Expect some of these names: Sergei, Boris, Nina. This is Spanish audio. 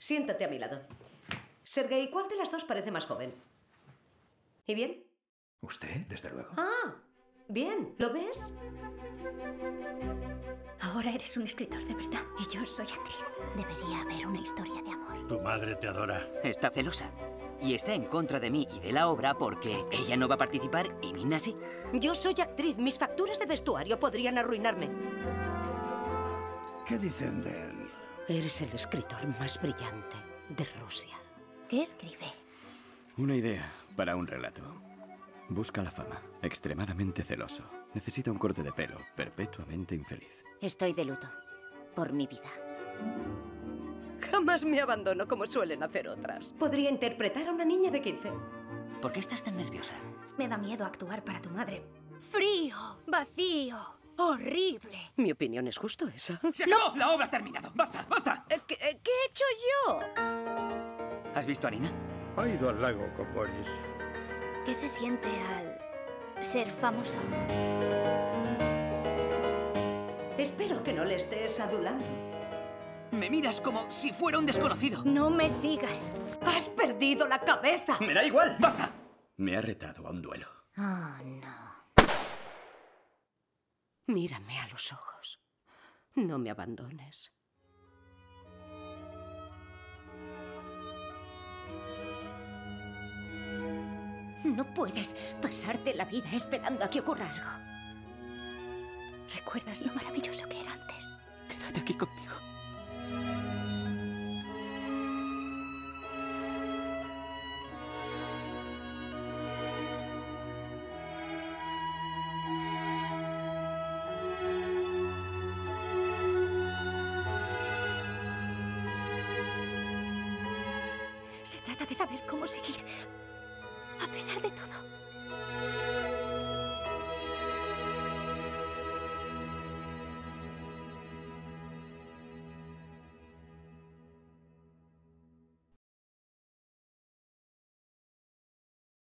Siéntate a mi lado. Sergei, ¿cuál de las dos parece más joven? ¿Y bien? Usted, desde luego. Ah, bien. ¿Lo ves? Ahora eres un escritor de verdad y yo soy actriz. Debería haber una historia de amor. Tu madre te adora. Está celosa. Y está en contra de mí y de la obra porque ella no va a participar y Nina sí. Yo soy actriz. Mis facturas de vestuario podrían arruinarme. ¿Qué dicen de él? Eres el escritor más brillante de Rusia. ¿Qué escribe? Una idea para un relato. Busca la fama. Extremadamente celoso. Necesita un corte de pelo. Perpetuamente infeliz. Estoy de luto. Por mi vida. Jamás me abandono como suelen hacer otras. Podría interpretar a una niña de 15. ¿Por qué estás tan nerviosa? Me da miedo actuar para tu madre. Frío, vacío, horrible. Mi opinión es justo esa. ¡Se acabó! ¡No! ¡La obra ha terminado! ¡Basta, basta! ¿Qué he hecho yo? ¿Has visto a Nina? Ha ido al lago con Boris. ¿Qué se siente al ser famoso? Espero que no le estés adulando. Me miras como si fuera un desconocido. No me sigas. ¡Has perdido la cabeza! ¡Me da igual! ¡Basta! Me ha retado a un duelo. Oh, no. Mírame a los ojos. No me abandones. No puedes pasarte la vida esperando a que ocurra algo. ¿Recuerdas lo maravilloso que era antes? Quédate aquí conmigo. Se trata de saber cómo seguir, a pesar de todo.